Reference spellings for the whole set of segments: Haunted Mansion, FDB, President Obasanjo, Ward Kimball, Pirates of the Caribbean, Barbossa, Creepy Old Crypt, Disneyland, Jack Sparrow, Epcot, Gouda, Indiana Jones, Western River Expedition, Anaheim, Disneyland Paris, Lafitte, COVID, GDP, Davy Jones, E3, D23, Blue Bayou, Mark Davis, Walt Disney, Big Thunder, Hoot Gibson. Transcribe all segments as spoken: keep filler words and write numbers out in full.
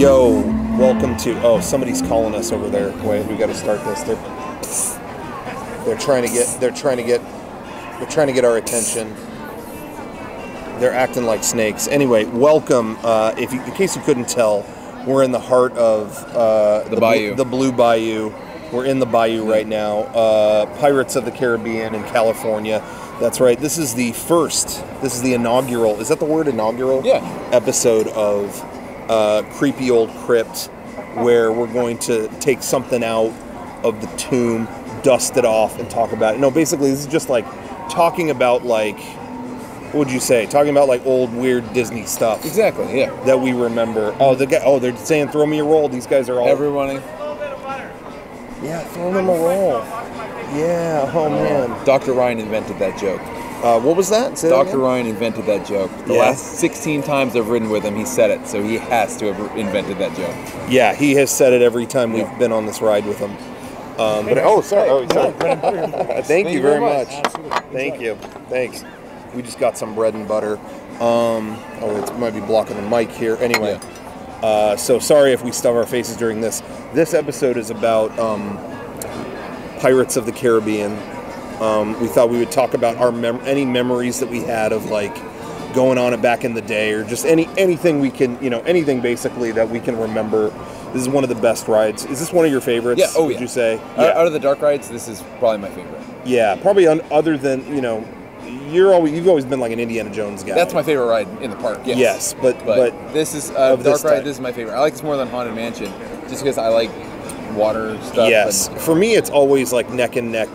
Yo, welcome to, oh, somebody's calling us over there. Wait, we got to start this. They're, they're trying to get, they're trying to get, they're trying to get our attention. They're acting like snakes. Anyway, welcome. Uh, if you, in case you couldn't tell, we're in the heart of uh, the, the bayou, the Blue Bayou. We're in the bayou right now. Uh, Pirates of the Caribbean in California. That's right. This is the first. This is the inaugural. Is that the word inaugural? Yeah. Episode of uh, Creepy Old Crypt, where we're going to take something out of the tomb, dust it off, and talk about it. No, basically, this is just like talking about like. What would you say? Talking about like old weird Disney stuff. Exactly. Yeah. That we remember. Oh, the guy. Oh, they're saying throw me a roll. These guys are all. Everyone. Yeah, throw them a roll. Yeah. Oh man. Doctor Ryan invented that joke. Uh, what was that? Say Doctor that Ryan invented that joke. The yeah. last sixteen times I've ridden with him, he said it, so he has to have invented that joke. Yeah, he has said it every time we've yeah. been on this ride with him. Um, but oh, sorry. Oh, sorry. Thank, Thank you very much. much. Thank you. Thanks. We just got some bread and butter. Um, oh, it might be blocking the mic here. Anyway, yeah. uh, so sorry if we stuff our faces during this. This episode is about um, Pirates of the Caribbean. Um, we thought we would talk about our mem any memories that we had of like going on it back in the day, or just any anything we can, you know, anything basically that we can remember. This is one of the best rides. Is this one of your favorites? Yeah. Oh, would yeah. you say? Uh, yeah. Out of the dark rides, this is probably my favorite. Yeah, probably on, other than you know. You're always you've always been like an Indiana Jones guy. That's my favorite ride in the park. Yes, yes but, but but this is uh, the dark ride. This is my favorite. I like this more than Haunted Mansion, just because I like water stuff. Yes, and, for me it's always like neck and neck.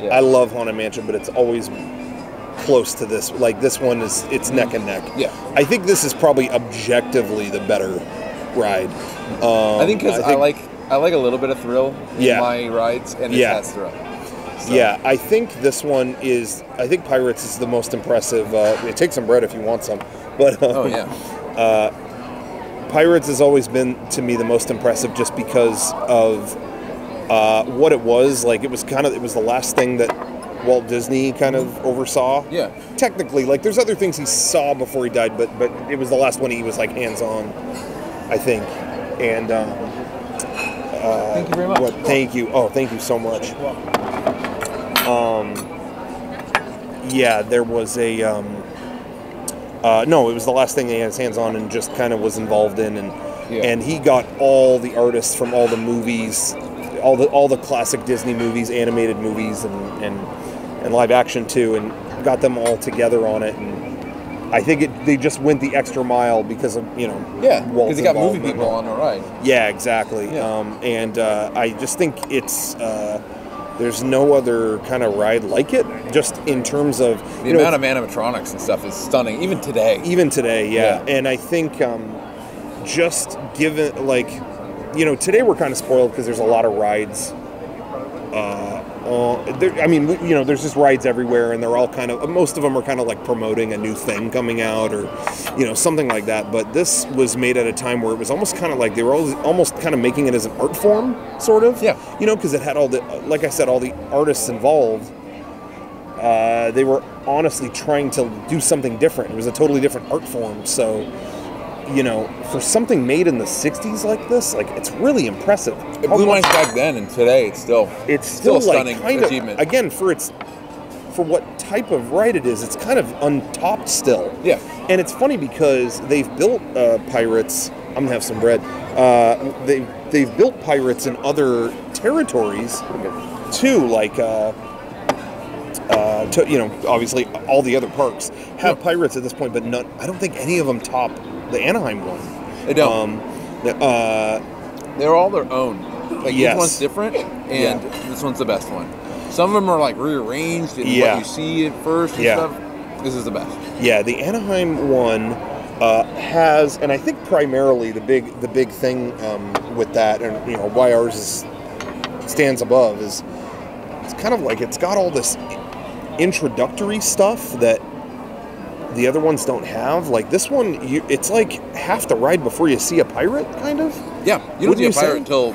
Yeah. I love Haunted Mansion, but it's always close to this. Like this one is it's neck and neck. Yeah, I think this is probably objectively the better ride. Um, I think because I, I like I like a little bit of thrill in yeah. my rides, and it yeah. has thrill. So. Yeah, I think this one is. I think Pirates is the most impressive. Uh, it takes some bread if you want some, but um, oh yeah, uh, Pirates has always been to me the most impressive, just because of uh, what it was. Like it was kind of it was the last thing that Walt Disney kind of oversaw. Yeah, technically, like there's other things he saw before he died, but but it was the last one he was like hands on, I think. And um, uh, thank you very much. What, thank you. Oh, thank you so much. Um, yeah, there was a, um, uh, no, it was the last thing he had his hands on and just kind of was involved in. And, yeah. and he got all the artists from all the movies, all the, all the classic Disney movies, animated movies and, and, and live action too, and got them all together on it. And I think it, they just went the extra mile because of, you know, yeah, because he got movie people on the ride. Yeah, exactly. Yeah. Um, and, uh, I just think it's, uh, there's no other kind of ride like it, just in terms of... The amount of animatronics and stuff is stunning, even today. Even today, yeah. yeah. And I think um, just given, like, you know, today we're kind of spoiled because there's a lot of rides. Uh, uh, there, I mean, you know, there's just rides everywhere, and they're all kind of... Most of them are kind of like promoting a new thing coming out or, you know, something like that. But this was made at a time where it was almost kind of like... They were always, almost kind of making it as an art form. Sort of, yeah. You know, because it had all the, like I said, all the artists involved. Uh, they were honestly trying to do something different. It was a totally different art form. So, you know, for something made in the sixties like this, like it's really impressive. It blew my mind back then, and today it's still it's still, still like, a stunning achievement. Of, again, for its for what type of ride it is, it's kind of untopped still. Yeah. And it's funny because they've built uh, Pirates. I'm gonna have some bread. Uh, they they've built Pirates in other territories too, like uh, uh, to, you know, obviously all the other parks have yeah. Pirates at this point, but none. I don't think any of them top the Anaheim one. They don't. Um, the, uh, They're all their own. Like yes. each one's different, and yeah. this one's the best one. Some of them are like rearranged in yeah. what you see at first and yeah. stuff. This is the best. Yeah, the Anaheim one. Uh, has, and I think primarily the big the big thing um, with that, and you know why ours is, stands above, is it's kind of like it's got all this introductory stuff that the other ones don't have. Like this one, you, it's like half the ride before you see a pirate, kind of. Yeah, you don't see a pirate until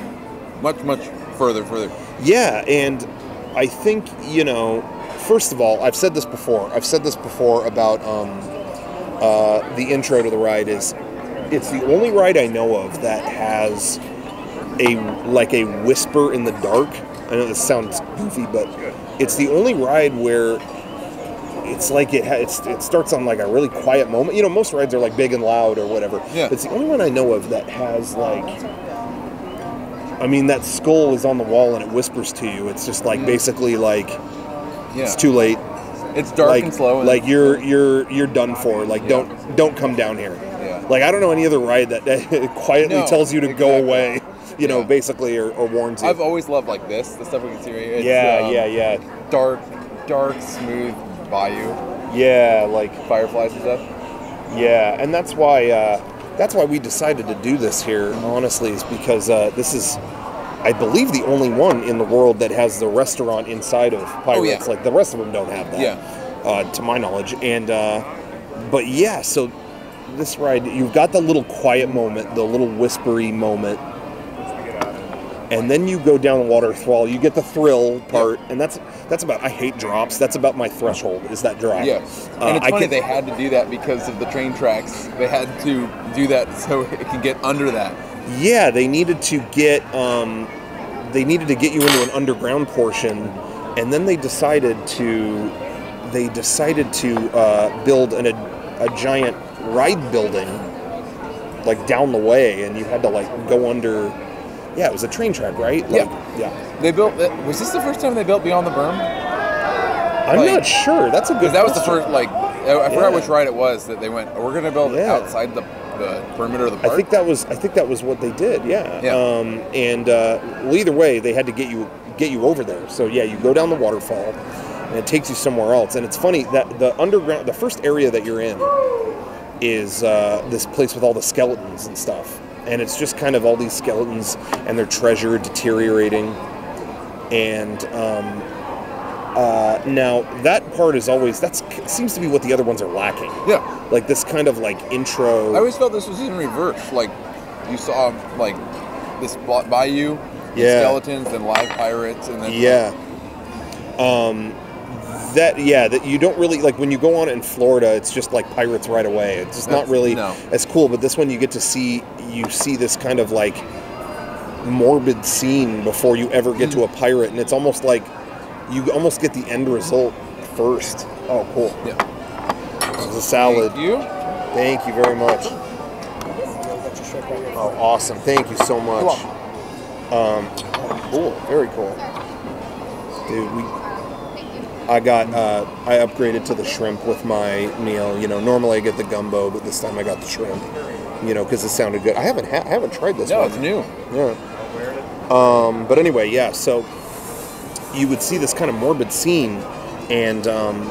much, much further, further. Yeah, and I think, you know, first of all, I've said this before. I've said this before about... Um, Uh, the intro to the ride is it's the only ride I know of that has a like a whisper in the dark. I know this sounds goofy, but it's the only ride where it's like it ha it's, it starts on like a really quiet moment. You know, most rides are like big and loud or whatever. Yeah. But it's the only one I know of that has like. I mean, that skull is on the wall and it whispers to you. It's just like mm. basically like yeah. it's too late. It's dark like, and slow. And like you're you're you're done for. Like yeah. don't don't come down here. Yeah. Like I don't know any other ride that, that quietly no, tells you to exactly. go away. You yeah. know, basically or, or warns you. I've always loved like this. The stuff we can see right here. It's, yeah, um, yeah, yeah. Dark, dark, smooth bayou. Yeah, like fireflies and stuff. Yeah, and that's why. Uh, That's why we decided to do this here, honestly, is because uh, this is, I believe, the only one in the world that has the restaurant inside of Pirates. Oh, yeah. Like, the rest of them don't have that, yeah. uh, to my knowledge. And, uh, but yeah, so this ride, you've got the little quiet moment, the little whispery moment, and then you go down the waterfall, you get the thrill part, yeah. and that's that's about, I hate drops, that's about my threshold, is that drop. Yeah, uh, and it's I funny can, they had to do that because of the train tracks, they had to do that so it could get under that. Yeah, they needed to get, um, they needed to get you into an underground portion, and then they decided to, they decided to uh, build an, a, a giant ride building, like down the way, and you had to like go under. Yeah, it was a train track, right? Like, yeah. yeah. They built... Was this the first time they built Beyond the Berm? I'm like, not sure. That's a good that question. That was the first, like... I forgot yeah. which ride it was that they went, oh, we're going to build yeah. outside the, the perimeter of the park. I think that was I think that was what they did, yeah. yeah. Um, and uh, well, either way, they had to get you get you over there. So, yeah, you go down the waterfall, and it takes you somewhere else. And it's funny that the underground... The first area that you're in is uh, this place with all the skeletons and stuff. And it's just kind of all these skeletons and their treasure deteriorating. And um, uh, now that part is always, that seems to be what the other ones are lacking. Yeah. Like this kind of like intro. I always felt this was in reverse. Like you saw like this bayou, yeah. skeletons and live pirates. And then yeah. Like, um, that, yeah, that you don't really, like when you go on it in Florida, it's just like pirates right away. It's just That's, not really no. as cool. But this one you get to see, you see this kind of like morbid scene before you ever get mm. to a pirate. And it's almost like you almost get the end result first. Oh, cool. Yeah. This is a salad. Thank you. Thank you very much. Oh, awesome. Thank you so much. Um, cool. Very cool. Dude, we... I got, uh, I upgraded to the shrimp with my meal. You know, normally I get the gumbo, but this time I got the shrimp, you know, because it sounded good. I haven't ha I haven't tried this no, one. No, it's new. Yeah. Um, but anyway, yeah, so you would see this kind of morbid scene, and um,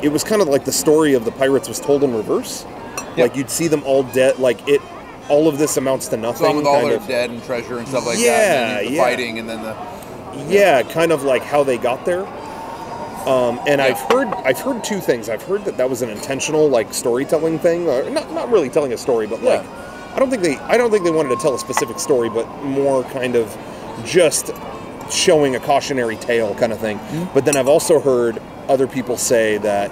it was kind of like the story of the pirates was told in reverse. Yep. Like, you'd see them all dead, like, it, all of this amounts to nothing. So with all their dead and treasure and stuff like yeah, that, and then the yeah. fighting, and then the... Yeah, know. Kind of like how they got there. Um, and yeah. I've heard I've heard two things. I've heard that that was an intentional like storytelling thing, or not not really telling a story, but like yeah. I don't think they I don't think they wanted to tell a specific story, but more kind of just showing a cautionary tale kind of thing. Mm-hmm. But then I've also heard other people say that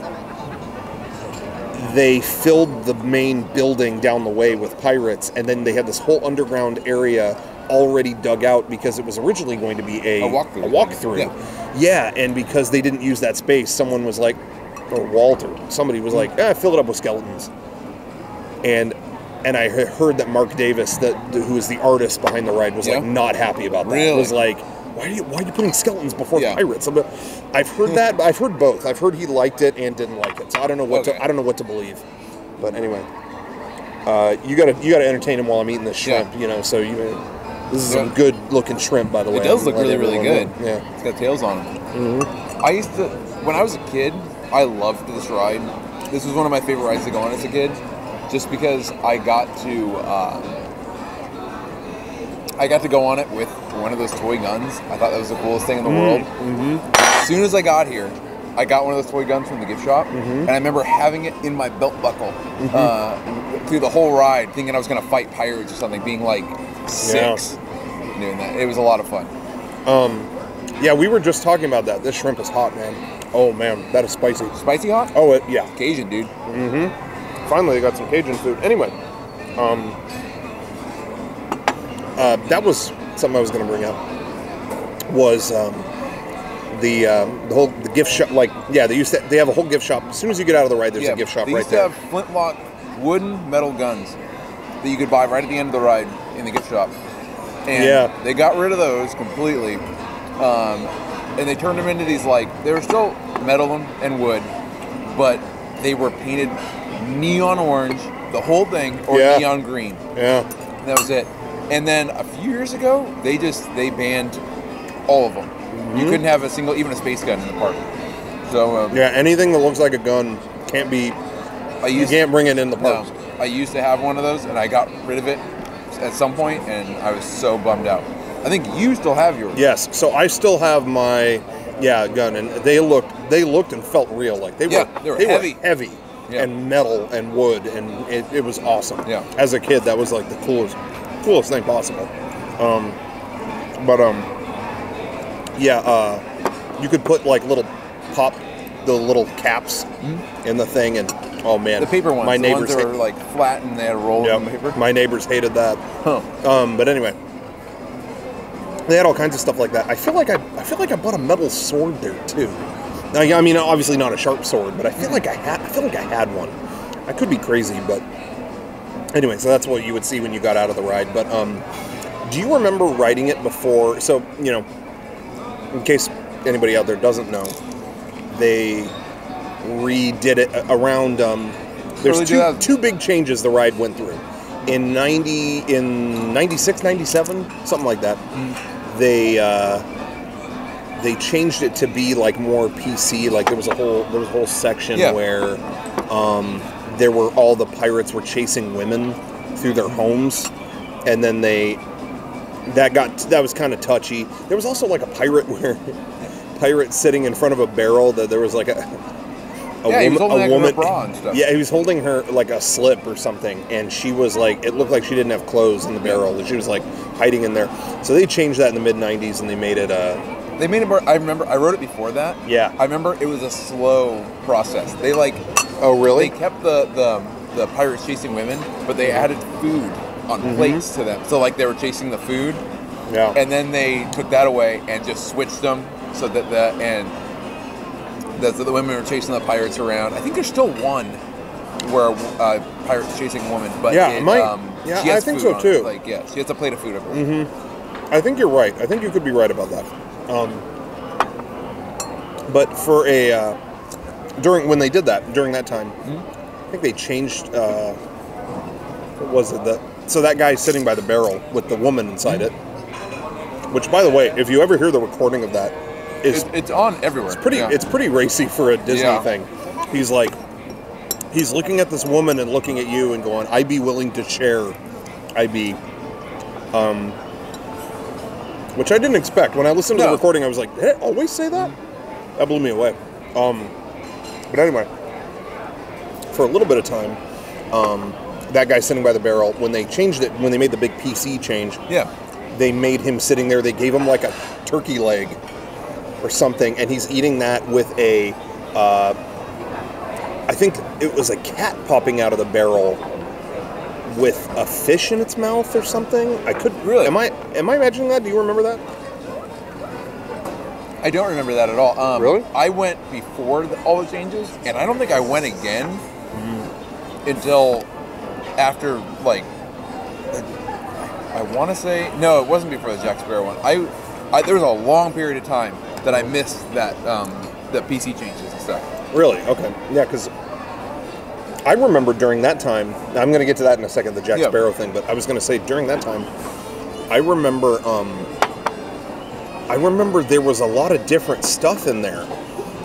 they filled the main building down the way with pirates, and then they had this whole underground area already dug out because it was originally going to be a, a walkthrough. A walkthrough. Yeah. yeah, and because they didn't use that space, someone was like, or Walt or somebody was like, eh, fill it up with skeletons. And and I heard that Mark Davis, that who was the artist behind the ride, was yeah. like not happy about that. Really? It was like, why are you why are you putting skeletons before yeah. pirates? I'm, I've heard that. But I've heard both. I've heard he liked it and didn't like it. So I don't know what okay. to I don't know what to believe. But anyway, uh, you gotta you gotta entertain him while I'm eating this shrimp. Yeah. You know, so you. This is some good looking shrimp, by the way. It does look really, really good. Yeah. It's got tails on it. Mm-hmm. I used to, when I was a kid, I loved this ride. This was one of my favorite rides to go on as a kid, just because I got to, uh, I got to go on it with one of those toy guns. I thought that was the coolest thing in the world. Mm-hmm. As soon as I got here, I got one of those toy guns from the gift shop, mm-hmm. and I remember having it in my belt buckle mm-hmm. uh, through the whole ride, thinking I was going to fight pirates or something, being like, six yeah. doing that. It was a lot of fun. Um, yeah, we were just talking about that. This shrimp is hot, man. Oh, man, that is spicy. Spicy hot? Oh, it, yeah. Cajun, dude. Mm-hmm. Finally, I got some Cajun food. Anyway, Um, uh, that was something I was going to bring up. Was um, the um, the whole the gift shop? Like, yeah, they used to, they have a whole gift shop. As soon as you get out of the ride, there's yeah, a gift shop right there. They used to have flintlock wooden metal guns that you could buy right at the end of the ride in the gift shop. And yeah, they got rid of those completely, um, and they turned them into these, like, they were still metal and wood, but they were painted neon orange, the whole thing, or yeah. neon green. Yeah, and that was it. And then a few years ago, they just they banned all of them. Mm-hmm. You couldn't have a single, even a space gun in the park. So um, yeah, anything that looks like a gun can't be. I used you can't to, bring it in the park. No, I used to have one of those, and I got rid of it at some point, and I was so bummed out. I think you still have yours. Yes, so I still have my yeah gun, and they looked they looked and felt real, like they were yeah, they were they heavy, were heavy yeah. and metal and wood, and it, it was awesome. Yeah, as a kid, that was like the coolest coolest thing possible. Um, but um, yeah, uh, you could put like little pop the little caps mm-hmm. in the thing and. Oh man, the paper ones. My the neighbors ones that were like flat and they had a roll yep. of paper. My neighbors hated that. Huh. Um, but anyway, they had all kinds of stuff like that. I feel like I, I feel like I bought a metal sword there too. Now, I mean, obviously not a sharp sword, but I feel like I had, I feel like I had one. I could be crazy, but anyway, so that's what you would see when you got out of the ride. But um, do you remember riding it before? So you know, in case anybody out there doesn't know, they. Redid it around. Um, there's two, two big changes the ride went through in ninety, in ninety-six, ninety-seven, something like that. Mm. They uh, they changed it to be like more P C. Like there was a whole there was a whole section yeah. where um, there were all the pirates were chasing women through their homes, and then they that got that was kind of touchy. There was also like a pirate where pirate sitting in front of a barrel. That there was like a. A yeah, woman, he was holding a woman, her bra and stuff. Yeah, he was holding her like a slip or something, and she was like, it looked like she didn't have clothes in the barrel, and she was like hiding in there. So they changed that in the mid nineties, and they made it. Uh, they made it. I remember. I wrote it before that. Yeah. I remember it was a slow process. They like. Oh really? They kept the the, the pirates chasing women, but they added food on mm-hmm. plates to them. So like they were chasing the food. Yeah. And then they took that away and just switched them so that the and. That the women were chasing the pirates around. I think there's still one where a uh, pirate's chasing a woman, but yeah, it, my, um, yeah, she has I think food so too. Like, yeah, she has a plate of food over. Mm-hmm. I think you're right. I think you could be right about that. Um, but for a uh, during when they did that during that time, mm-hmm. I think they changed. Uh, what was it the so that guy sitting by the barrel with the woman inside mm-hmm. it? Which, by the way, if you ever hear the recording of that. Is, it's, it's on everywhere. It's pretty. Yeah. It's pretty racy for a Disney yeah. thing. He's like, he's looking at this woman and looking at you and going, "I be willing to share." I be, um, which I didn't expect. When I listened no. to the recording, I was like, "Did it always say that?" That blew me away. Um, but anyway, for a little bit of time, um, that guy sitting by the barrel. When they changed it, when they made the big P C change, yeah, they made him sitting there. They gave him like a turkey leg. Or something, and he's eating that with a, uh, I think it was a cat popping out of the barrel with a fish in its mouth or something. I could really. Am I am I imagining that? Do you remember that? I don't remember that at all. Um, really? I went before the, all the changes, and I don't think I went again mm. until after like I, I want to say no, it wasn't before the Jack Sparrow one. I. I, there was a long period of time that I missed that um, the P C changes and stuff. Really? Okay. Yeah, because I remember during that time, I'm going to get to that in a second, the Jack yeah. Sparrow thing, but I was going to say during that time, I remember um, I remember there was a lot of different stuff in there.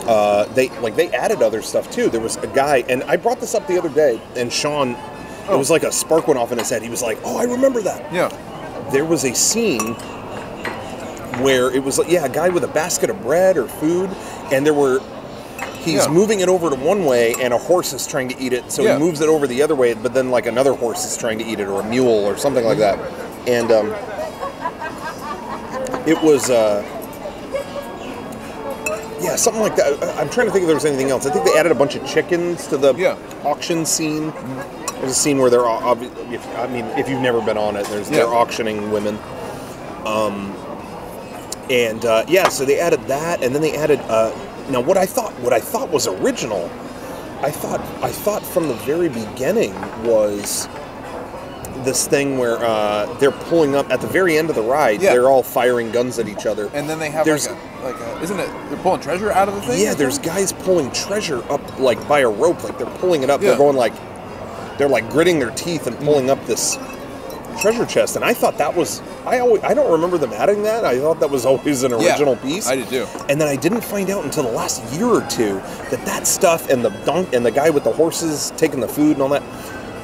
Uh, they like they added other stuff too. There was a guy, and I brought this up the other day, and Sean, oh. it was like a spark went off in his head. He was like, oh, I remember that. Yeah. There was a scene... where it was, yeah, a guy with a basket of bread or food, and there were, he's yeah. moving it over to one way, and a horse is trying to eat it, so yeah. he moves it over the other way, but then, like, another horse is trying to eat it, or a mule, or something like that. And, um, it was, uh, yeah, something like that. I'm trying to think if there was anything else. I think they added a bunch of chickens to the yeah. auction scene. There's a scene where they're, if, I mean, if you've never been on it, there's yeah. they're auctioning women. Um, and uh, yeah, so they added that, and then they added uh, now what I thought what I thought was original. I thought I thought from the very beginning was this thing where uh, they're pulling up at the very end of the ride. Yeah. They're all firing guns at each other, and then they have there's, like, a, like a, isn't it? They're pulling treasure out of the thing. Yeah, there's guys pulling treasure up like by a rope, like they're pulling it up. Yeah. They're going like they're like gritting their teeth and pulling mm. up this treasure chest, and I thought that was I always I don't remember them adding that. I thought that was always an original yeah, piece. I did too. And then I didn't find out until the last year or two that that stuff and the dunk and the guy with the horses taking the food and all that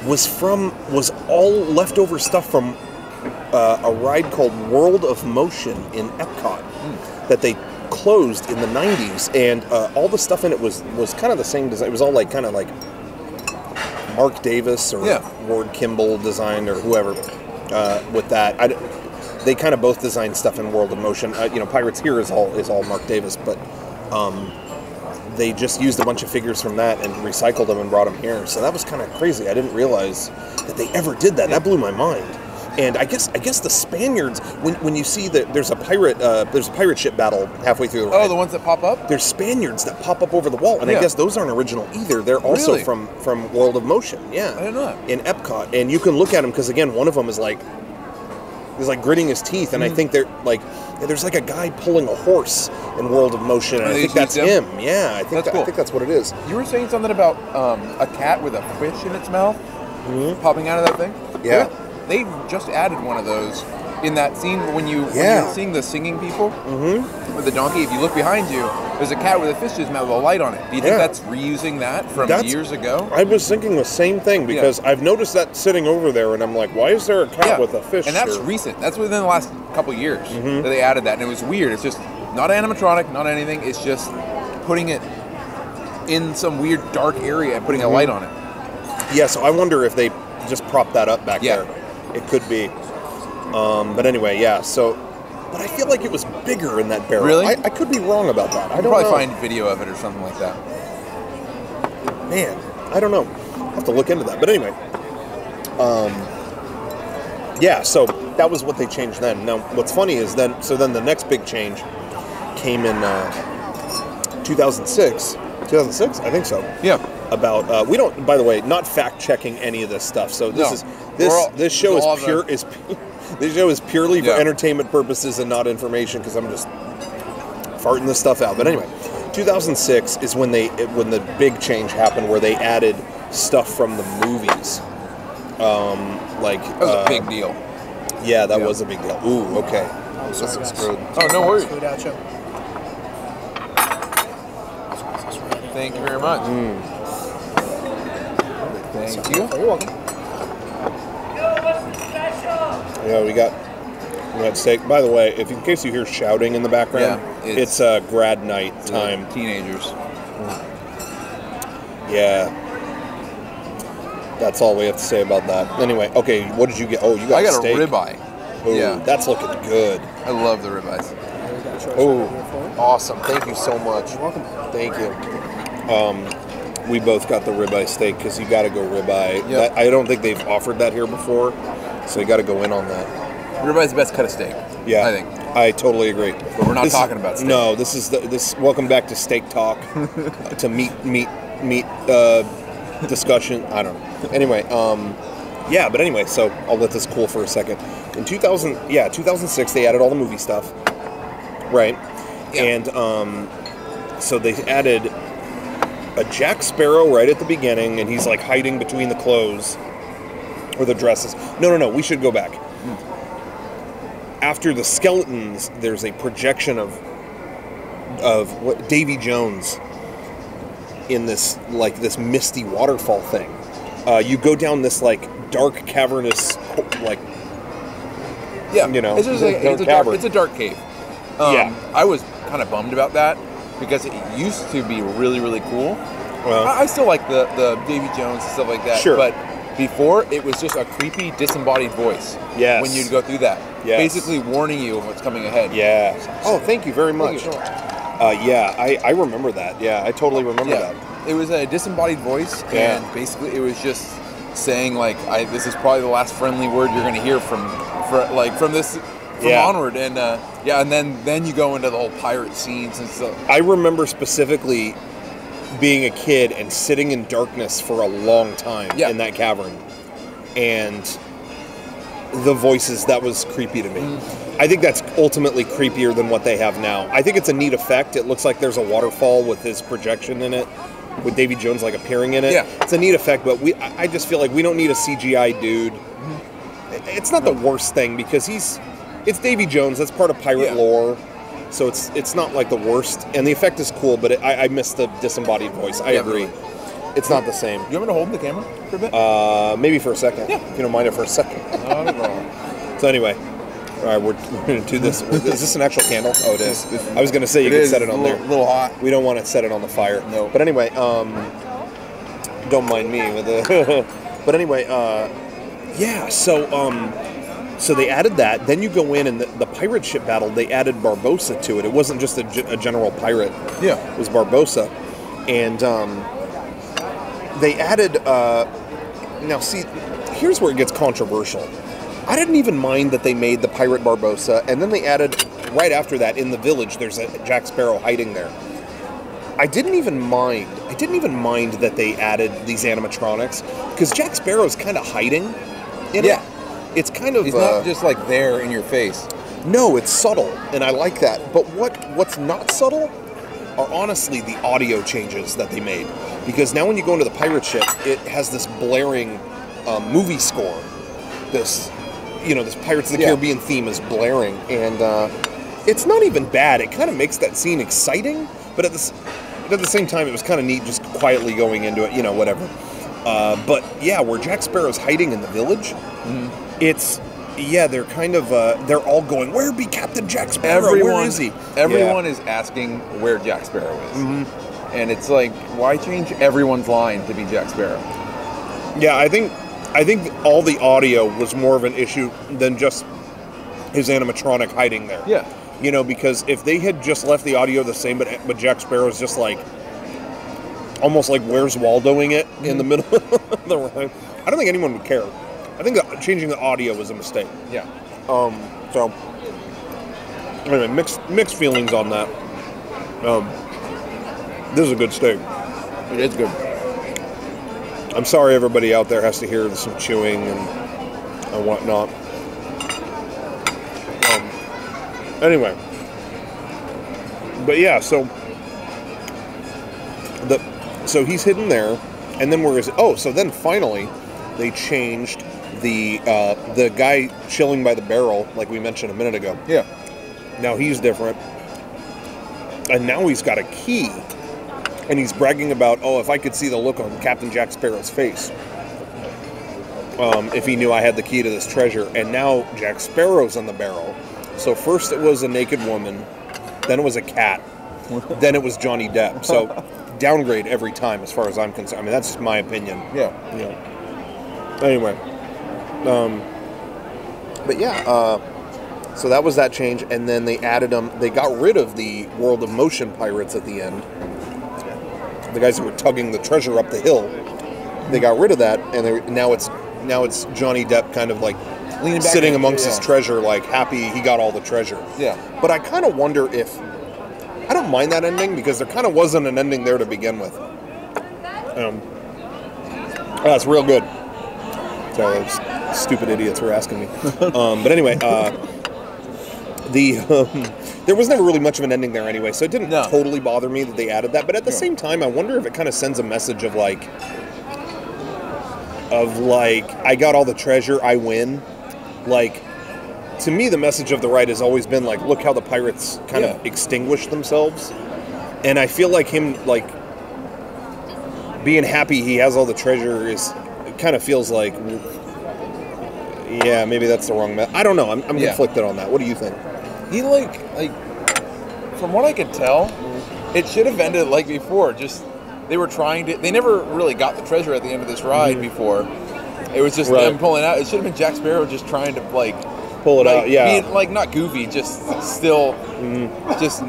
was from was all leftover stuff from uh, a ride called World of Motion in Epcot mm. that they closed in the nineties, and uh, all the stuff in it was was kind of the same design. It was all like kind of like Mark Davis or yeah. Ward Kimball designed or whoever. Uh, with that, I, they kind of both design stuff in World of Motion. Uh, you know, Pirates here is all is all Mark Davis, but um, they just used a bunch of figures from that and recycled them and brought them here. So that was kind of crazy. I didn't realize that they ever did that. Yeah. That blew my mind. And I guess I guess the Spaniards, when when you see that there's a pirate uh, there's a pirate ship battle halfway through the ride. Oh, the ones that pop up? There's Spaniards that pop up over the wall, and yeah. I guess those aren't original either. They're also really? from from World of Motion. Yeah, I don't know. In Epcot, and you can look at them because again, one of them is like is like gritting his teeth, and mm-hmm. I think they're like there's like a guy pulling a horse in World of Motion, and, and I think that's him. him. Yeah, I think that's that, cool. I think that's what it is. You were saying something about um, a cat with a fish in its mouth mm-hmm. popping out of that thing. Yeah. yeah. They just added one of those in that scene when, you, yeah. when you're seeing the singing people mm-hmm. with the donkey. If you look behind you, there's a cat with a fish in his mouth with a light on it. Do you yeah. think that's reusing that from that's, years ago? I was thinking the same thing because yeah. I've noticed that sitting over there, and I'm like, why is there a cat yeah. with a fish? And that's here? recent. That's within the last couple of years mm-hmm. that they added that, and it was weird. It's just not animatronic, not anything. It's just putting it in some weird dark area and putting mm-hmm. a light on it. Yeah, so I wonder if they just propped that up back yeah. there. It could be, um, but anyway, yeah. So, but I feel like it was bigger in that barrel. Really? I, I could be wrong about that. I don't probably know. Find video of it or something like that. Man, I don't know. I'll have to look into that. But anyway, um, yeah. So that was what they changed then. Now, what's funny is then. So then the next big change came in uh, two thousand six. two thousand six, I think so. Yeah. About uh, we don't. By the way, not fact checking any of this stuff. So this no. is. This all, this show is pure is this show is purely yeah. for entertainment purposes and not information because I'm just farting this stuff out. But anyway, two thousand six is when they when the big change happened where they added stuff from the movies. Um, like that was uh, a big deal. Yeah, that yeah. was a big deal. Ooh, okay. Oh, sorry, guys. Oh, no worries. Thank you very much. Mm. Thank you. You're welcome. Yeah, we got we got steak. By the way, if in case you hear shouting in the background, yeah, it's, it's uh, grad night time. Teenagers. Yeah. That's all we have to say about that. Anyway, okay, what did you get? Oh, you got steak. I got steak. a ribeye. Ooh, yeah. That's looking good. I love the ribeyes. Oh, awesome. Thank you so much. You're welcome. Thank you. Um, we both got the ribeye steak because you got to go ribeye. Yep. I don't think they've offered that here before. So you got to go in on that. Everybody's the best cut of steak. Yeah, I think I totally agree. But we're not this talking is, about steak. No, this is the, this. Welcome back to steak talk, uh, to meat meat meat uh, discussion. I don't know. Anyway, um, yeah, but anyway, so I'll let this cool for a second. In two thousand, yeah, two thousand six, they added all the movie stuff, right? Yeah. And um, so they added a Jack Sparrow right at the beginning, and he's like hiding between the clothes. Or the dresses. No, no, no. We should go back. Mm. After the skeletons, there's a projection of of what Davy Jones in this like this misty waterfall thing. Uh, you go down this like dark cavernous like yeah, you know, it's, just like, dark it's, a, dark, it's a dark cave. Um, yeah, I was kind of bummed about that because it used to be really really cool. Well, I, I still like the the Davy Jones and stuff like that. Sure, but. Before, it was just a creepy, disembodied voice. Yes. When you'd go through that. Yes. Basically warning you of what's coming ahead. Yeah. Oh, thank you very much. You. Uh, yeah, I, I remember that. Yeah, I totally remember yeah. that. It was a disembodied voice, yeah. and basically it was just saying like, I, this is probably the last friendly word you're going to hear from, for, like from this, from yeah. onward. And uh, yeah, and then then you go into the whole pirate scenes and stuff. I remember specifically being a kid and sitting in darkness for a long time yeah. in that cavern, and the voices, that was creepy to me. Mm-hmm. I think that's ultimately creepier than what they have now. I think it's a neat effect. It looks like there's a waterfall with his projection in it, with Davy Jones like appearing in it. Yeah. It's a neat effect, but we I just feel like we don't need a C G I dude. It's not the worst thing because he's it's Davy Jones. That's part of pirate yeah. lore. So it's it's not like the worst, and the effect is cool, but it, I, I miss the disembodied voice. I yeah, agree. Really. It's not the same. You want me to hold the camera for a bit? Uh, maybe for a second. Yeah. If you don't mind it for a second. Not at all. So anyway, all right, we're, we're going to do this. Is this an actual candle? Oh, it is. I was going to say you can set it on there. It's a little hot. We don't want to set it on the fire. No. But anyway, um, don't mind me with the. But anyway, uh, yeah. So um. So they added that. Then you go in, and the, the pirate ship battle, they added Barbossa to it. It wasn't just a, a general pirate. Yeah. It was Barbossa. And um, they added... Uh, now, see, here's where it gets controversial. I didn't even mind that they made the pirate Barbossa, and then they added, right after that, in the village, there's a Jack Sparrow hiding there. I didn't even mind. I didn't even mind that they added these animatronics, because Jack Sparrow's kind of hiding in yeah. it. It's kind of... He's not uh, just, like, there in your face. No, it's subtle, and I like that. But what what's not subtle are, honestly, the audio changes that they made. Because now when you go into the pirate ship, it has this blaring um, movie score. This, you know, this Pirates of the yeah. Caribbean theme is blaring. And uh, it's not even bad. It kind of makes that scene exciting. But at the, at the same time, it was kind of neat just quietly going into it, you know, whatever. Uh, but, yeah, where Jack Sparrow's hiding in the village... Mm-hmm. It's, yeah, they're kind of, uh, they're all going, where be Captain Jack Sparrow? Everyone, where is he? Everyone yeah. is asking where Jack Sparrow is. Mm-hmm. And it's like, why change everyone's line to be Jack Sparrow? Yeah, I think I think all the audio was more of an issue than just his animatronic hiding there. Yeah. You know, because if they had just left the audio the same, but, but Jack Sparrow's just like, almost like Where's Waldo-ing it mm-hmm. in the middle of the ride, I don't think anyone would care. I think that changing the audio was a mistake. Yeah. Um, so, anyway, mixed, mixed feelings on that. Um, this is a good steak. It is good. I'm sorry everybody out there has to hear some chewing and, and whatnot. Um, anyway. But yeah, so, the so he's hidden there, and then where is it? Oh, so then finally, they changed... The uh, the guy chilling by the barrel, like we mentioned a minute ago. Yeah. Now he's different. And now he's got a key. And he's bragging about, oh, if I could see the look on Captain Jack Sparrow's face. Um, if he knew I had the key to this treasure. And now Jack Sparrow's on the barrel. So first it was a naked woman. Then it was a cat. Then it was Johnny Depp. So downgrade every time as far as I'm concerned. I mean, that's just my opinion. Yeah. Yeah. Anyway. Um, but yeah, uh, so that was that change, and then they added them, they got rid of the World of Motion pirates at the end, the guys who were tugging the treasure up the hill, they got rid of that, and they, now it's now it's Johnny Depp kind of like leaning back sitting amongst yeah. his treasure, like happy he got all the treasure. Yeah. But I kind of wonder if, I don't mind that ending, because there kind of wasn't an ending there to begin with. Um, oh, that's real good. Sorry, stupid idiots were asking me. Um, but anyway, uh, the um, there was never really much of an ending there anyway, so it didn't no. totally bother me that they added that. But at the yeah. same time, I wonder if it kind of sends a message of like, of like, I got all the treasure, I win. Like, to me, the message of the ride has always been like, look how the pirates kind yeah. of extinguished themselves. And I feel like him, like, being happy he has all the treasure is, it kind of feels like... Yeah, maybe that's the wrong method. I don't know. I'm, I'm yeah. conflicted on that. What do you think? He, like, like, from what I could tell, it should have ended like before. Just, they were trying to, they never really got the treasure at the end of this ride mm-hmm. before. It was just right. them pulling out. It should have been Jack Sparrow just trying to, like, pull it like, out, yeah. Being, like, not goofy, just still, mm-hmm. just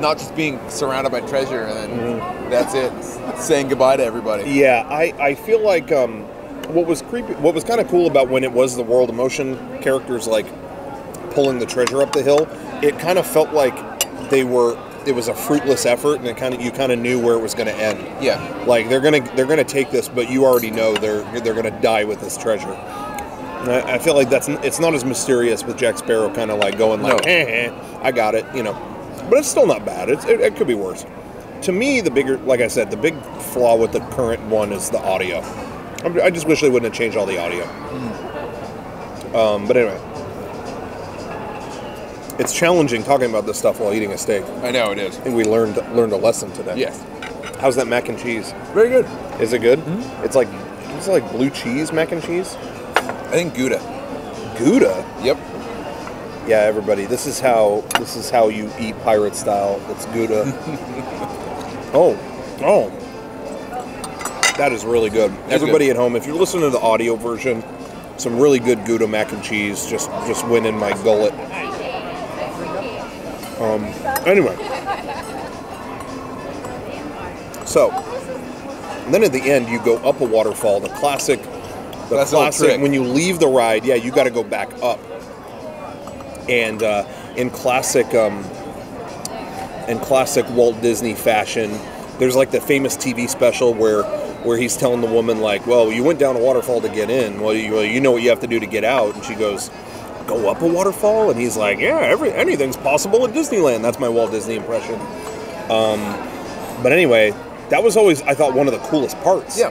not just being surrounded by treasure, and then mm-hmm. that's it. Saying goodbye to everybody. Yeah, I, I feel like, um, What was creepy? What was kind of cool about when it was the World of Motion characters like pulling the treasure up the hill? It kind of felt like they were. It was a fruitless effort, and it kind of you kind of knew where it was going to end. Yeah, like they're gonna they're gonna take this, but you already know they're they're gonna die with this treasure. And I, I feel like that's it's not as mysterious with Jack Sparrow kind of like going like, no. eh, eh, I got it, you know. But it's still not bad. It's, it it could be worse. To me, the bigger, like I said, the big flaw with the current one is the audio. I just wish they wouldn't have changed all the audio. Mm. Um, but anyway. It's challenging talking about this stuff while eating a steak. I know, it is. I think we learned learned a lesson today. Yes. How's that mac and cheese? Very good. Is it good? Mm-hmm. It's like, it's like blue cheese mac and cheese? I think Gouda. Gouda? Yep. Yeah, everybody, this is how this is how you eat pirate style. It's Gouda. Oh. Oh. That is really good. It's everybody good. At home, if you're listening to the audio version, some really good Gouda mac and cheese just, just went in my gullet. Um, anyway, so then at the end you go up a waterfall. The classic, the That's classic. When you leave the ride, yeah, you got to go back up. And uh, in classic, um, in classic Walt Disney fashion, there's like the famous T V special where where he's telling the woman like, "Well, you went down a waterfall to get in. Well, you, well, you know what you have to do to get out." And she goes, "Go up a waterfall?" And he's like, yeah, every, anything's possible in Disneyland. That's my Walt Disney impression. Um, but anyway, that was always, I thought, one of the coolest parts. Yeah.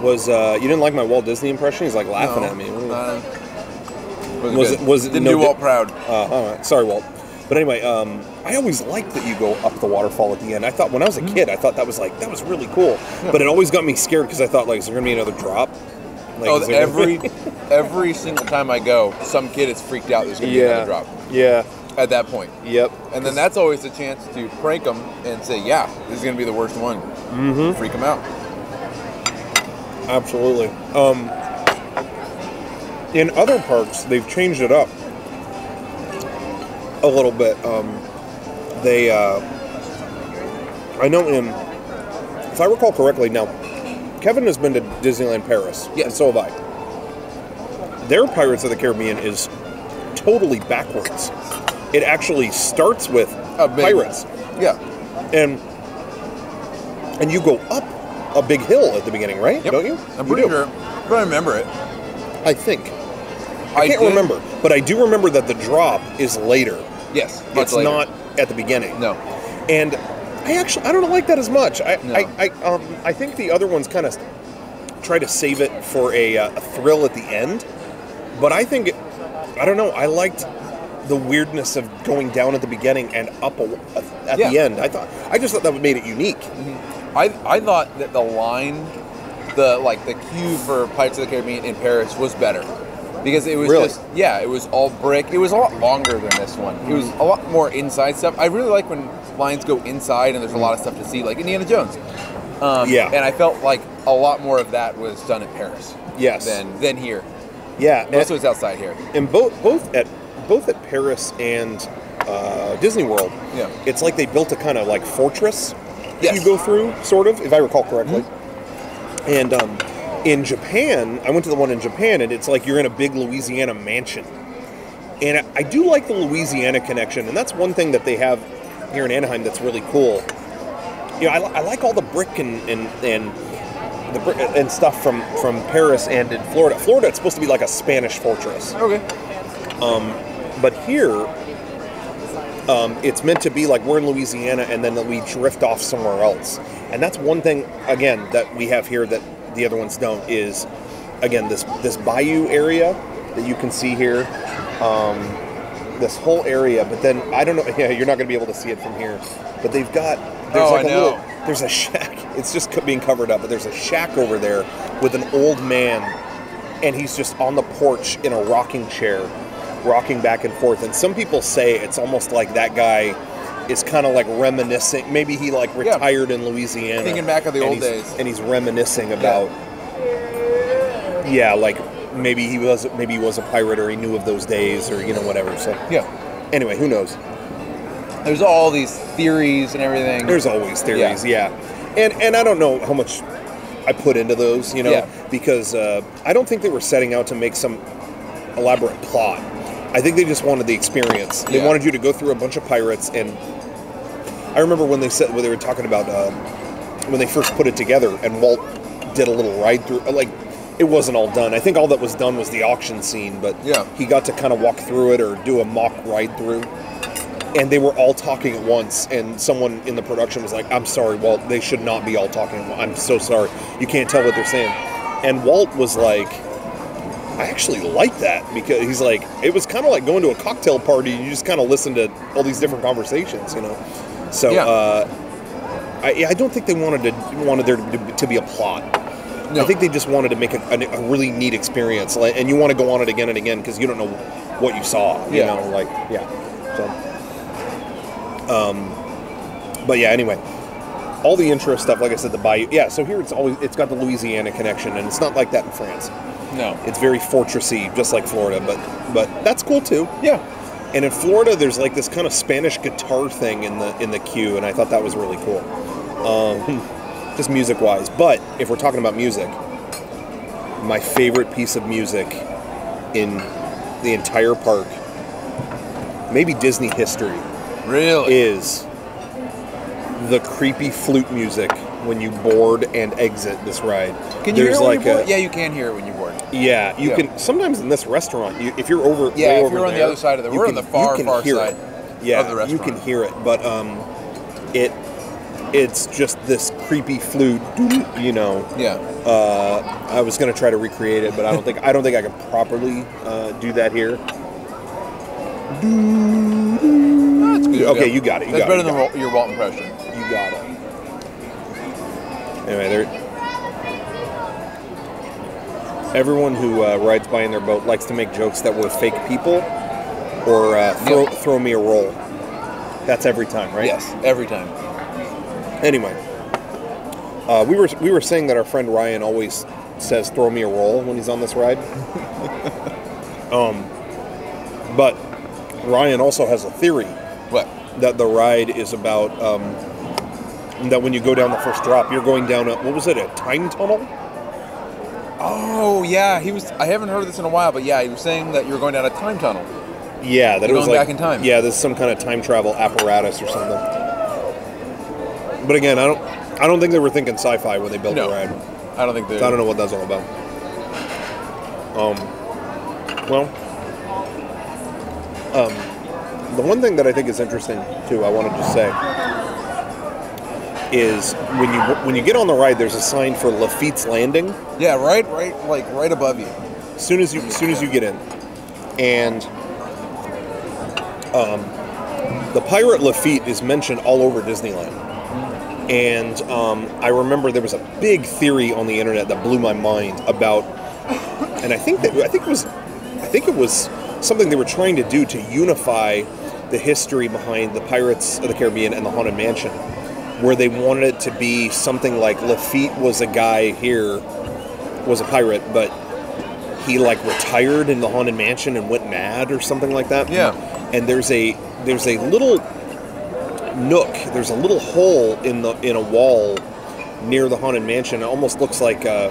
Was, uh, you didn't like my Walt Disney impression? He's like laughing no, at me. Uh, was it, was it, didn't no, do Walt proud. Uh, all right. Sorry, Walt. But anyway, um, I always liked that you go up the waterfall at the end. I thought, when I was a kid, I thought that was like, that was really cool. Yeah. But it always got me scared because I thought, like, is there going to be another drop? Like, oh, every every single time I go, some kid is freaked out there's going to yeah. be another drop. Yeah. At that point. Yep. And then that's always a chance to prank them and say, yeah, this is going to be the worst one. Mm-hmm. Freak them out. Absolutely. Um, in other parks, they've changed it up a little bit. Um, they, uh, I know in, if I recall correctly, now, Kevin has been to Disneyland Paris, yeah. and so have I. Their Pirates of the Caribbean is totally backwards. It actually starts with a pirates. Yeah. And and you go up a big hill at the beginning, right? Yep. Don't you? I'm pretty you do. sure. I don't remember it. I think. I, I can't did. remember. But I do remember that the drop is later. Yes. It's later. Not at the beginning. No. And I actually, I don't like that as much. I no. I, I, um, I think the other ones kind of try to save it for a, uh, a thrill at the end. But I think, it, I don't know, I liked the weirdness of going down at the beginning and up a, a, at yeah. the end. I thought, I just thought that made it unique. Mm-hmm. I I thought that the line, the like the queue for Pirates of the Caribbean in Paris was better. Because it was really? just, yeah, it was all brick. It was a lot longer than this one. Mm-hmm. It was a lot more inside stuff. I really like when lines go inside and there's a lot of stuff to see, like Indiana Jones. Um, yeah. And I felt like a lot more of that was done in Paris. Yes. Than, than here. Yeah. Most of it's outside here. And both both at both at Paris and uh, Disney World, yeah. it's like they built a kind of like fortress yes. that you go through, sort of, if I recall correctly. Mm-hmm. And um, in Japan, I went to the one in Japan, and it's like you're in a big Louisiana mansion. And I, I do like the Louisiana connection, and that's one thing that they have here in Anaheim that's really cool. You know, I, I like all the brick and and, and the brick and stuff from, from Paris and in Florida. Florida, it's supposed to be like a Spanish fortress. Okay. Um, but here, um, it's meant to be like we're in Louisiana and then we drift off somewhere else. And that's one thing, again, that we have here that the other ones don't is, again, this, this bayou area that you can see here. Um, this whole area, but then I don't know. Yeah, you're not going to be able to see it from here. But they've got there's oh, like I a know. little there's a shack. It's just being covered up, but there's a shack over there with an old man, and he's just on the porch in a rocking chair, rocking back and forth. And some people say it's almost like that guy is kind of like reminiscing. Maybe he like retired yeah. in Louisiana, thinking back of the old days, and he's reminiscing about yeah, yeah like. Maybe he was maybe he was a pirate, or he knew of those days, or you know whatever. So yeah. Anyway, who knows? There's all these theories and everything. There's always theories, yeah. yeah. And and I don't know how much I put into those, you know, yeah. because uh, I don't think they were setting out to make some elaborate plot. I think they just wanted the experience. They yeah. wanted you to go through a bunch of pirates, and I remember when they said when they were talking about um, when they first put it together, and Walt did a little ride through. Like, it wasn't all done. I think all that was done was the auction scene, but yeah. he got to kind of walk through it or do a mock ride through. And they were all talking at once, and someone in the production was like, I'm sorry, Walt, they should not be all talking at once. I'm so sorry. You can't tell what they're saying. And Walt was like, I actually like that, because he's like, it was kind of like going to a cocktail party, and you just kind of listen to all these different conversations, you know? So yeah. uh, I, I don't think they wanted, to, wanted there to, to be a plot. No. I think they just wanted to make a, a, a really neat experience, like, and you want to go on it again and again, because you don't know what you saw, you yeah. know? Like, yeah. So... Um, but yeah, anyway, all the intro stuff, like I said, the bayou. Yeah, so here it's always, it's got the Louisiana connection, and it's not like that in France. No. It's very fortressy, just like Florida, but, but that's cool too. Yeah. And in Florida, there's like this kind of Spanish guitar thing in the, in the queue, and I thought that was really cool. Um, just music wise. But if we're talking about music, my favorite piece of music in the entire park, maybe Disney history. Really? Is the creepy flute music when you board and exit this ride. Can you There's hear it when like you board? A, yeah, you can hear it when you board. Yeah, you yeah. can. Sometimes in this restaurant, you, if you're over Yeah, if over you're on there, the other side of the... We're can, on the far, far side it. Yeah, of the restaurant. You can hear it, but um, it it's just this creepy flute, you know. Yeah. Uh, I was going to try to recreate it, but I don't think I don't think I could properly uh, do that here. Okay, you got it. You That's got better it, you than got your Walt impression. You got it. Anyway, there. Everyone who uh, rides by in their boat likes to make jokes that we're fake people, or uh, throw, yep. throw me a roll. That's every time, right? Yes, every time. Anyway, uh, we were we were saying that our friend Ryan always says "throw me a roll" when he's on this ride. um, but Ryan also has a theory. What? That the ride is about, um, that when you go down the first drop, you're going down a, what was it, a time tunnel? Oh, yeah, he was, I haven't heard of this in a while, but yeah, he was saying that you're going down a time tunnel. Yeah, that you're it was going like, back in time. Yeah, there's some kind of time travel apparatus or something. But again, I don't, I don't think they were thinking sci-fi when they built no, the ride. I don't think they so I don't know what that's all about. Um, well, um, the one thing that I think is interesting, too, I wanted to say, is when you when you get on the ride, there's a sign for Lafitte's Landing. Yeah, right, right, like right above you. As soon as you, as soon as you get in, and um, the pirate Lafitte is mentioned all over Disneyland. And um, I remember there was a big theory on the internet that blew my mind about, and I think that I think it was, I think it was something they were trying to do to unify the history behind the Pirates of the Caribbean and the Haunted Mansion, where they wanted it to be something like Lafitte was a guy here, was a pirate, but he like retired in the Haunted Mansion and went mad or something like that. Yeah. And there's a there's a little nook, there's a little hole in the in a wall near the Haunted Mansion. It almost looks like a,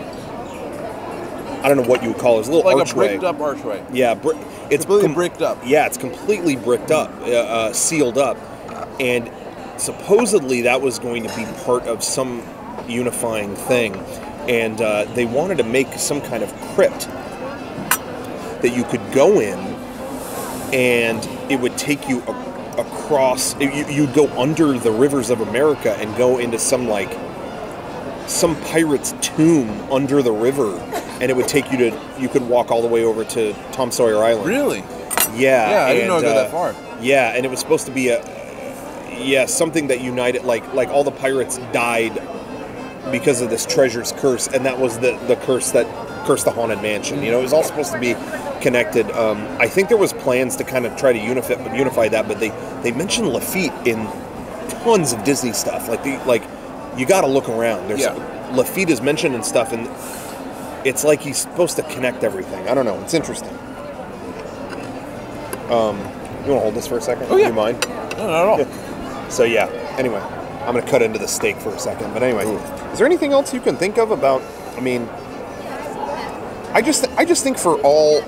I don't know what you would call it. It's a little like archway. Like a bricked up archway. Yeah, brick. It's completely bricked up. Yeah, it's completely bricked up, uh, uh, sealed up, and supposedly that was going to be part of some unifying thing, and uh, they wanted to make some kind of crypt that you could go in, and it would take you a- across. You, you'd go under the rivers of America and go into some like some pirate's tomb under the river. And it would take you to, you could walk all the way over to Tom Sawyer Island. Really? Yeah. Yeah, I and, didn't know it go uh, that far. Yeah, and it was supposed to be a, yeah, something that united, like like all the pirates died because of this treasure's curse, and that was the, the curse that cursed the Haunted Mansion. You know, it was all supposed to be connected. Um, I think there was plans to kind of try to unify, unify that, but they, they mentioned Lafitte in tons of Disney stuff. Like, the, like you got to look around. There's yeah. Lafitte is mentioned and stuff, and it's like he's supposed to connect everything. I don't know. It's interesting. Um, you want to hold this for a second? Oh, yeah. Do you mind? No, not at all. Yeah. So, yeah. Anyway, I'm going to cut into the steak for a second. But anyway. Ooh. Is there anything else you can think of about, I mean, I just, I just think for all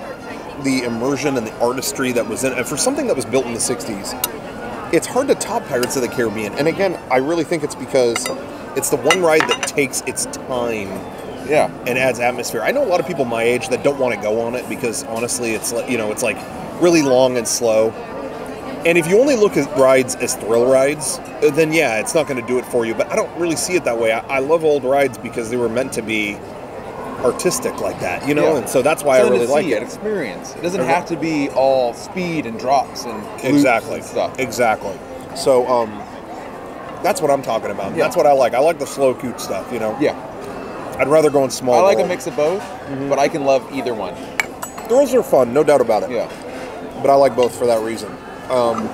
the immersion and the artistry that was in it, and for something that was built in the sixties, it's hard to top Pirates of the Caribbean. And again, I really think it's because it's the one ride that takes its time. Yeah, and adds atmosphere. I know a lot of people my age that don't want to go on it because honestly, it's like, you know, it's like really long and slow. And if you only look at rides as thrill rides, then yeah, it's not going to do it for you. But I don't really see it that way. I, I love old rides because they were meant to be artistic like that, you know. Yeah. And so that's why so I really like it. An experience. It doesn't Every, have to be all speed and drops and exactly and stuff. Exactly. So um, that's what I'm talking about. Yeah. That's what I like. I like the slow, cute stuff, you know. Yeah. I'd rather go in small. I like world. a mix of both, mm-hmm. but I can love either one. Those are fun, no doubt about it. Yeah. But I like both for that reason. Um,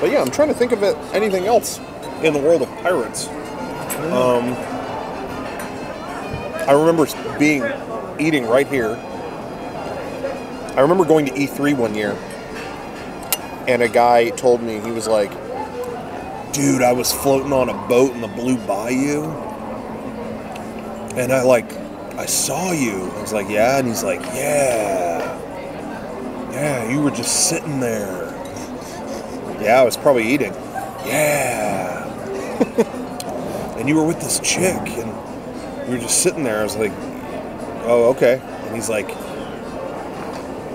but yeah, I'm trying to think of it, anything else in the world of pirates. Mm. Um, I remember being eating right here. I remember going to E three one year, and a guy told me, he was like, "Dude, I was floating on a boat in the Blue Bayou. And I like, I saw you." I was like, "Yeah?" And he's like, "Yeah. Yeah, you were just sitting there." "Yeah, I was probably eating." "Yeah." "And you were with this chick, and you were just sitting there." I was like, "Oh, okay." And he's like,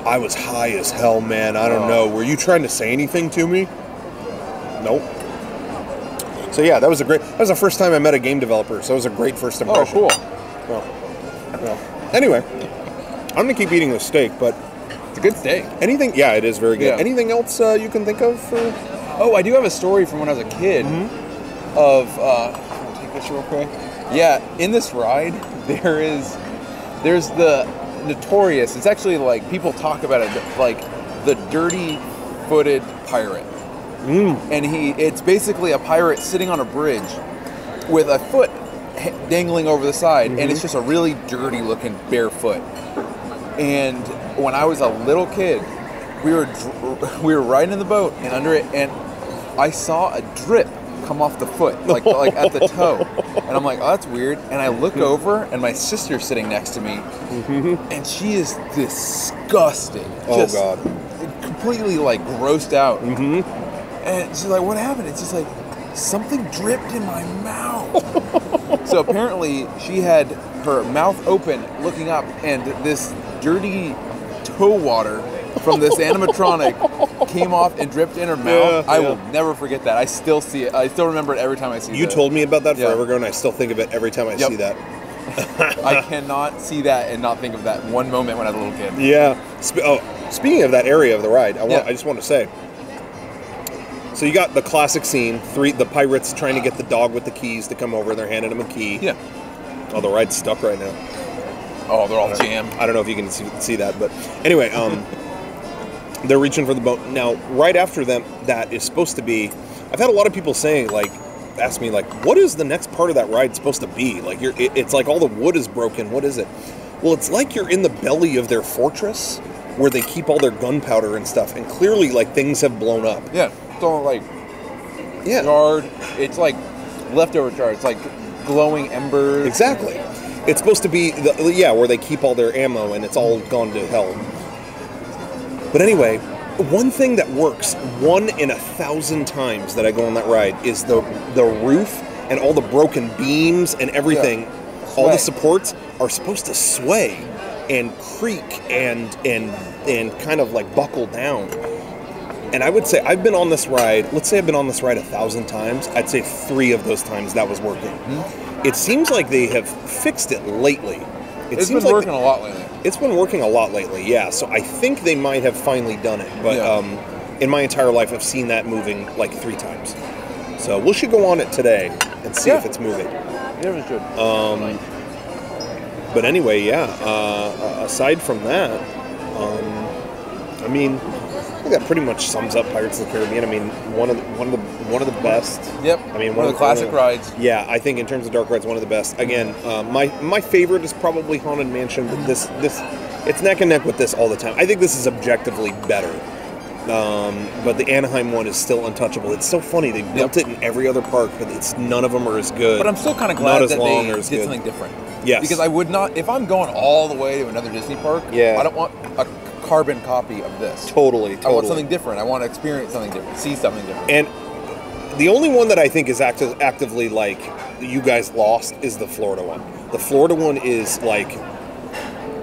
"I was high as hell, man. I don't know. Were you trying to say anything to me?" Nope. So yeah, that was a great, that was the first time I met a game developer, so it was a great first impression. Oh, cool. Well, well. Anyway, I'm going to keep eating this steak, but... It's a good steak. Anything, yeah, it is very good. Yeah. Anything else uh, you can think of? For... Oh, I do have a story from when I was a kid mm-hmm. of, uh, I'll take this real quick. Yeah, in this ride, there is, there's the notorious, it's actually like, people talk about it, like, the dirty-footed pirate. Mm. And he, it's basically a pirate sitting on a bridge with a foot dangling over the side, mm-hmm. and it's just a really dirty looking barefoot. And when I was a little kid, we were we were riding in the boat and under it, and I saw a drip come off the foot, like like at the toe, and I'm like, "Oh, that's weird." And I look over, and my sister's sitting next to me, mm-hmm. and she is disgusted. Oh just God! Completely like grossed out. Mm-hmm. And she's like, "What happened?" It's just like, "Something dripped in my mouth." So apparently she had her mouth open looking up, and this dirty toe water from this animatronic came off and dripped in her mouth. Yeah, I yeah. will never forget that. I still see it. I still remember it every time I see it. You that. told me about that yeah. forever ago, and I still think of it every time I yep. see that. I cannot see that and not think of that one moment when I was a little kid. Yeah. Sp oh, speaking of that area of the ride, I, want, yeah. I just want to say... So you got the classic scene, three the pirates trying to get the dog with the keys to come over, and they're handing him a key. Yeah. Oh, the ride's stuck right now. Oh, they're all jammed. I don't know if you can see, see that, but anyway, um, they're reaching for the boat. Now, right after them, that is supposed to be, I've had a lot of people saying, like, ask me, like, what is the next part of that ride supposed to be? Like, you're, it, it's like all the wood is broken. What is it? Well, it's like you're in the belly of their fortress where they keep all their gunpowder and stuff, and clearly, like, things have blown up. Yeah. All like yeah charred. It's like leftover charred. It's like glowing embers. Exactly. It's supposed to be the, yeah where they keep all their ammo, and it's all gone to hell. But anyway, one thing that works one in a thousand times that I go on that ride is the the roof and all the broken beams and everything. Yeah. All the supports are supposed to sway and creak and and and kind of like buckle down. And I would say I've been on this ride, let's say I've been on this ride a thousand times, I'd say three of those times that was working. Mm-hmm. It seems like they have fixed it lately. It it's seems been like working they, a lot lately. It's been working a lot lately, yeah. So I think they might have finally done it. But yeah. um, in my entire life, I've seen that moving like three times. So we should go on it today and see yeah. if it's moving. Yeah, we should. Um, but anyway, yeah, uh, aside from that, um, I mean... I think that pretty much sums up Pirates of the Caribbean. I mean, one of the, one of the one of the best. Yep. I mean, one, one of the classic of the, rides. Yeah, I think in terms of dark rides, one of the best. Again, uh, my my favorite is probably Haunted Mansion, but this this it's neck and neck with this all the time. I think this is objectively better. Um, but the Anaheim one is still untouchable. It's so funny. They built yep. it in every other park, but it's none of them are as good. But I'm still kind of glad that they did good. something different. Yes. Because I would not, if I'm going all the way to another Disney park, yeah. I don't want a carbon copy of this. Totally, totally. I want something different. I want to experience something different, see something different. And the only one that I think is acti actively, like, you guys lost is the Florida one. The Florida one is, like,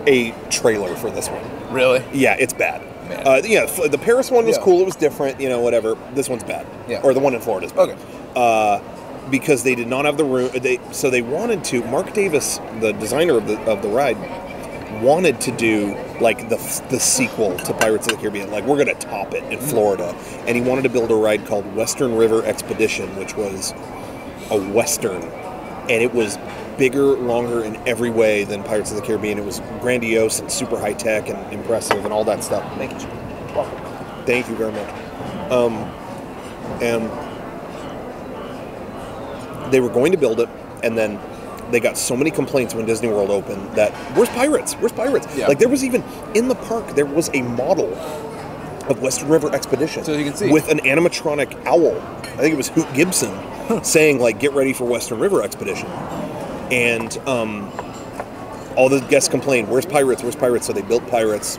a trailer for this one. Really? Yeah, it's bad. Man. Uh, yeah, the Paris one was yeah. cool. It was different, you know, whatever. This one's bad. Yeah. Or the one in Florida is bad. Okay. Uh, because they did not have the room. They, so they wanted to, Mark Davis, the designer of the, of the ride, wanted to do, like, the, the sequel to Pirates of the Caribbean. Like, we're going to top it in Florida. And he wanted to build a ride called Western River Expedition, which was a Western. And it was bigger, longer in every way than Pirates of the Caribbean. It was grandiose and super high-tech and impressive and all that stuff. Thank you. Welcome. Thank you very much. Um, and they were going to build it, and then they got so many complaints when Disney World opened that, where's Pirates? Where's Pirates? Yeah. Like, there was even, in the park, there was a model of Western River Expedition so you can see. with an animatronic owl. I think it was Hoot Gibson huh. saying, like, get ready for Western River Expedition. And um, all the guests complained, where's Pirates, where's Pirates? So they built Pirates.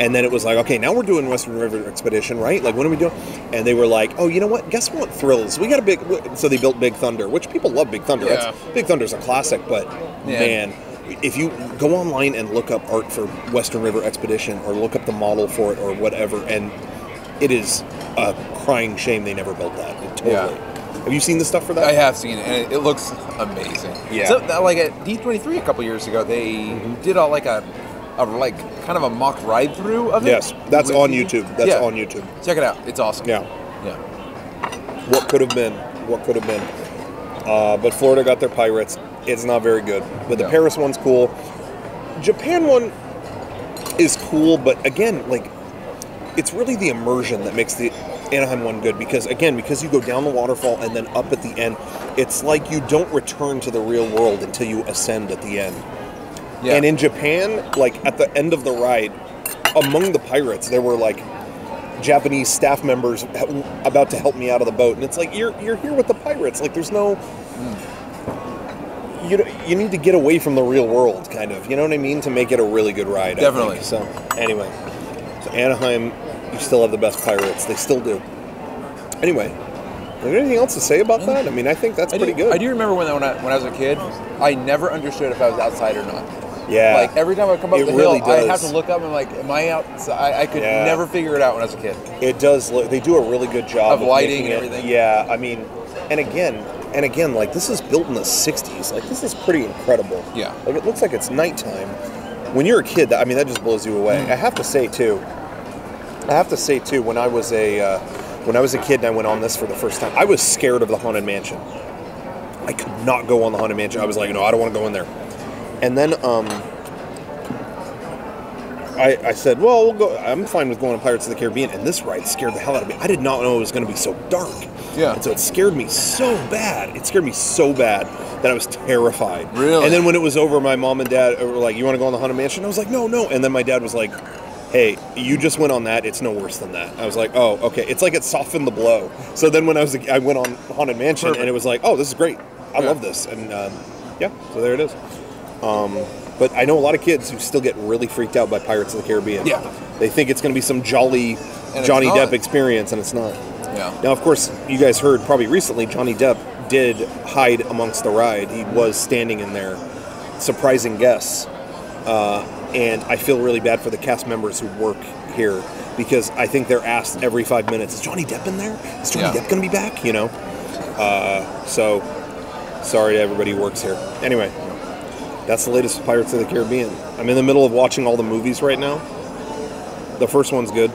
And then it was like, okay, now we're doing Western River Expedition, right? Like, what are we doing? And they were like, oh, you know what? Guess what? Thrills. We got a big... So they built Big Thunder, which people love Big Thunder. Yeah. That's, Big Thunder's a classic, but yeah. man, if you go online and look up art for Western River Expedition or look up the model for it or whatever, and it is a crying shame they never built that. It totally... Yeah. Have you seen the stuff for that? I have seen it, and it looks amazing. Yeah. So, like at D twenty-three a couple years ago, they mm-hmm. did all like a, a like kind of a mock ride through of it. Yes, that's on me. YouTube. That's yeah. on YouTube. Check it out. It's awesome. Yeah. Yeah. What could have been? What could have been? Uh, but Florida got their Pirates. It's not very good. But the no. Paris one's cool. Japan one is cool, but again, like it's really the immersion that makes the Anaheim one good because again because you go down the waterfall and then up at the end, it's like you don't return to the real world until you ascend at the end. Yeah. And in Japan, like at the end of the ride, among the pirates there were like Japanese staff members about to help me out of the boat, and it's like you're you're here with the pirates. Like there's no you you need to get away from the real world, kind of. You know what I mean? To make it a really good ride. Definitely. So anyway, so Anaheim. You still have the best pirates. They still do. Anyway, is there anything else to say about that? I mean, I think that's I pretty do, good. I do remember when, when, I, when I was a kid, I never understood if I was outside or not. Yeah. Like, every time I come up it the really hill, does. I have to look up and I'm like, am I outside? I could yeah. never figure it out when I was a kid. It does look, they do a really good job of, of lighting and everything. Yeah, I mean, and again, and again, like, this is built in the sixties. Like, this is pretty incredible. Yeah. Like, it looks like it's nighttime. When you're a kid, I mean, that just blows you away. Mm. I have to say, too, I have to say too, when I was a uh, when I was a kid and I went on this for the first time, I was scared of the Haunted Mansion. I could not go on the Haunted Mansion. I was like, no, I don't want to go in there. And then um, I, I said, well, we'll go. I'm fine with going to Pirates of the Caribbean, and this ride scared the hell out of me. I did not know it was going to be so dark. Yeah. And so it scared me so bad. It scared me so bad that I was terrified. Really? And then when it was over, my mom and dad were like, you want to go on the Haunted Mansion? I was like, no, no. And then my dad was like, hey, you just went on that. It's no worse than that. I was like, oh, okay. It's like it softened the blow. So then when I was, I went on Haunted Mansion, Perfect. and it was like, oh, this is great. I yeah. love this. And um, yeah, so there it is. Um, but I know a lot of kids who still get really freaked out by Pirates of the Caribbean. Yeah. They think it's going to be some jolly and Johnny Depp experience, and it's not. Yeah. Now, of course, you guys heard probably recently, Johnny Depp did hide amongst the ride. He was standing in there, surprising guests. Uh, And I feel really bad for the cast members who work here because I think they're asked every five minutes, is Johnny Depp in there? Is Johnny yeah. Depp going to be back? You know? Uh, so, sorry to everybody who works here. Anyway, that's the latest Pirates of the Caribbean. I'm in the middle of watching all the movies right now. The first one's good.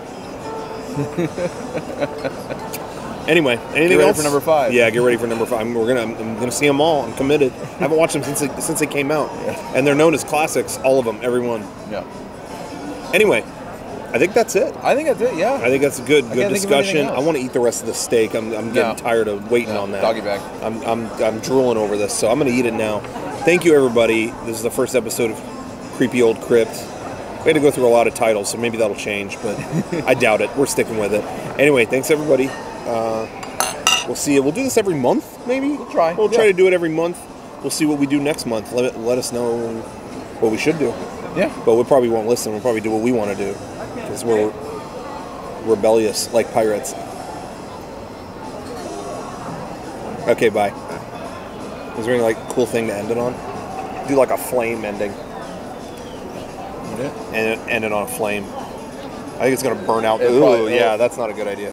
Anyway, anything get ready else? for number five. Yeah, get ready for number five. We're gonna, I'm gonna see them all. I'm committed. I haven't watched them since they, since they came out, yeah. and they're known as classics. All of them, every one. Yeah. Anyway, I think that's it. I think that's it. Yeah. I think that's a good, good discussion. I want to eat the rest of the steak. I'm, I'm getting no. tired of waiting no, on that. Doggy bag. I'm, I'm, I'm drooling over this, so I'm gonna eat it now. Thank you, everybody. This is the first episode of Creepy Old Crypt. We had to go through a lot of titles, so maybe that'll change, but I doubt it. We're sticking with it. Anyway, thanks everybody. Uh, we'll see you. We'll do this every month, maybe? We'll try. We'll yeah. try to do it every month. We'll see what we do next month. Let, it, let us know what we should do. Yeah. But we probably won't listen. We'll probably do what we want to do. Because we're rebellious, like pirates. Okay, bye. Is there any like cool thing to end it on? Do like a flame ending. And end it on a flame. I think it's going to burn out. Ooh, yeah, that's not a good idea.